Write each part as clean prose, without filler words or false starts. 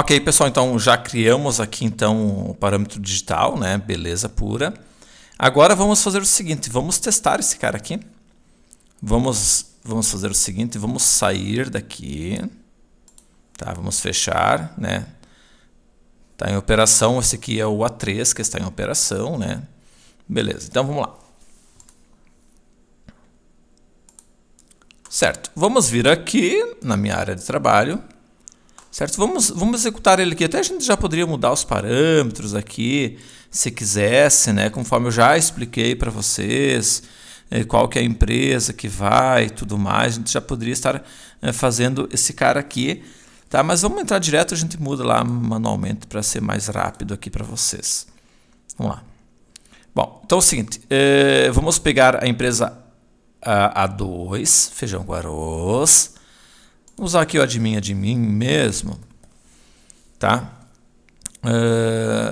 Ok, pessoal, então já criamos aqui então o parâmetro digital, né? Beleza pura. Agora vamos fazer o seguinte, vamos testar esse cara aqui. Vamos fazer o seguinte, vamos sair daqui. Tá, vamos fechar, né? Tá em operação, esse aqui é o A3 que está em operação, né? Beleza, então vamos lá. Certo, vamos vir aqui na minha área de trabalho. Certo, vamos executar ele aqui. Até a gente já poderia mudar os parâmetros aqui, se quisesse, né? Conforme eu já expliquei para vocês, qual que é a empresa que vai e tudo mais. A gente já poderia estar fazendo esse cara aqui, tá? Mas vamos entrar direto, a gente muda lá manualmente para ser mais rápido aqui para vocês. Vamos lá. Bom, então é o seguinte, vamos pegar a empresa A2, Feijão Guarôz. Vamos usar aqui o admin mesmo, tá?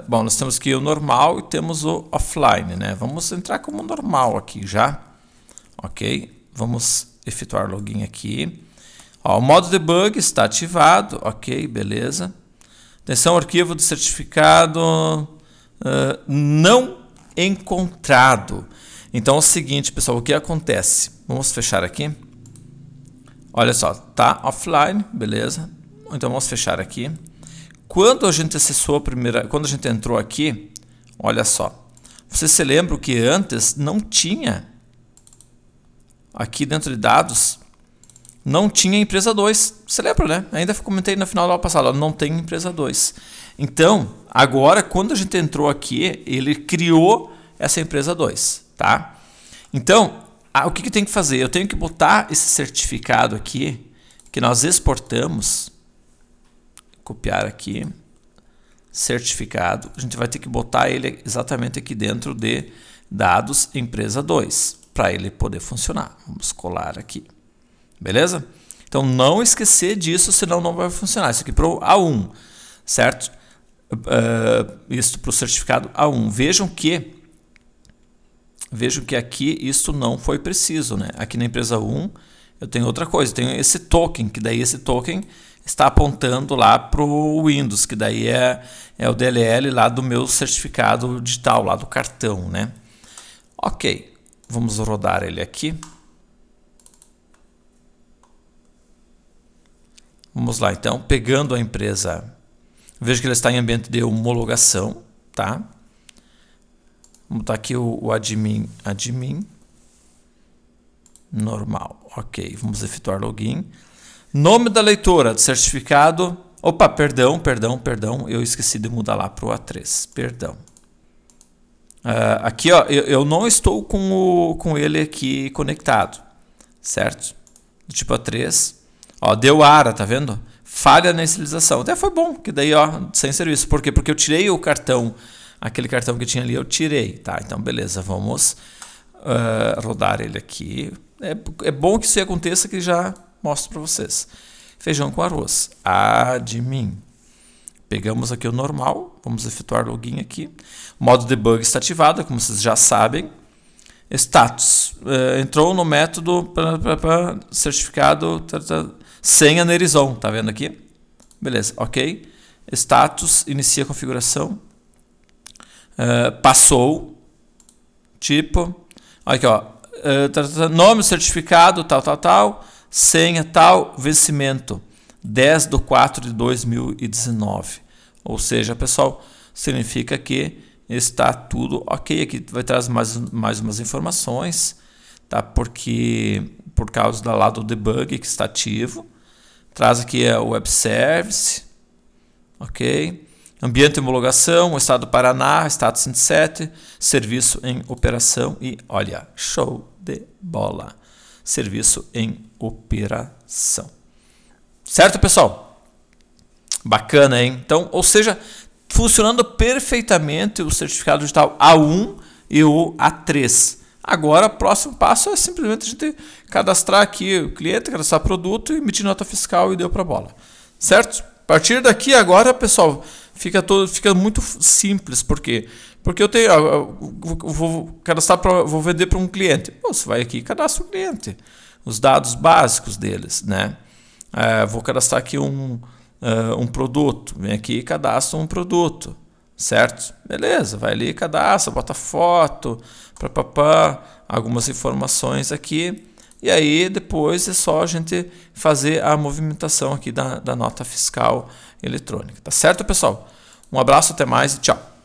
Bom, nós temos aqui o normal e temos o offline, né? Vamos entrar como normal aqui já, ok? Vamos efetuar login aqui. Ó, o modo debug está ativado, ok, beleza. Atenção, arquivo de certificado não encontrado. Então é o seguinte, pessoal, o que acontece? Vamos fechar aqui. Olha só, tá offline, beleza? Então vamos fechar aqui. Quando a gente acessou a primeira, quando a gente entrou aqui, olha só. Você se lembra que antes não tinha aqui dentro de dados, não tinha empresa 2. Você lembra, né? Ainda comentei no final da aula passada, não tem empresa 2. Então, agora quando a gente entrou aqui, ele criou essa empresa 2, tá? Então, o que tem que fazer? Eu tenho que botar esse certificado aqui, que nós exportamos. Copiar aqui. Certificado. A gente vai ter que botar ele exatamente aqui dentro de dados empresa 2, para ele poder funcionar. Vamos colar aqui. Beleza? Então, não esquecer disso, senão não vai funcionar. Isso aqui para o A1, certo? Isso para o certificado A1. Vejam que aqui isso não foi preciso, né? Aqui na empresa 1 eu tenho outra coisa, eu tenho esse token, que daí esse token está apontando lá para o Windows, que daí é o DLL lá do meu certificado digital, lá do cartão, né? Ok, vamos rodar ele aqui. Vamos lá então, pegando a empresa, vejo que ele está em ambiente de homologação, tá? Vamos botar aqui o admin normal, ok, vamos efetuar login. Nome da leitora de certificado, opa, perdão, eu esqueci de mudar lá para o A3, perdão. Aqui ó, eu não estou com ele aqui conectado, certo? Do tipo A3, ó, deu ARA, tá vendo? Falha na inicialização, até foi bom, que daí ó, sem serviço, por quê? Porque eu tirei o cartão. Aquele cartão que tinha ali eu tirei, tá? Então beleza, vamos rodar ele aqui. É bom que isso aconteça, que já mostro para vocês. Feijão com arroz, admin. Pegamos aqui o normal, vamos efetuar login aqui. Modo debug está ativado, como vocês já sabem. Status, entrou no método certificado, senha no Nerizon, tá vendo aqui? Beleza, ok. Status, inicia a configuração. Passou, tipo, aqui ó, nome, certificado, tal, senha, tal, vencimento, 10/4/2019. Ou seja, pessoal, significa que está tudo ok. Aqui vai trazer mais umas informações, tá? Porque por causa da lá do debug que está ativo, traz aqui o web service, ok. Ambiente de homologação, estado do Paraná, estado 107, serviço em operação e, olha, show de bola, serviço em operação. Certo, pessoal? Bacana, hein? Então, ou seja, funcionando perfeitamente o certificado digital A1 e o A3. Agora, o próximo passo é simplesmente a gente cadastrar aqui o cliente, cadastrar produto, emitir nota fiscal e deu para bola. Certo? A partir daqui agora, pessoal, fica muito simples. Por quê? Porque eu tenho, vou vender para um cliente. Você vai aqui e cadastra o cliente, os dados básicos deles, né? Vou cadastrar aqui um produto, vem aqui e cadastra um produto, certo? Beleza, vai ali, cadastra, bota foto, papapá, algumas informações aqui. E aí depois é só a gente fazer a movimentação aqui da nota fiscal eletrônica. Tá certo, pessoal? Um abraço, até mais e tchau!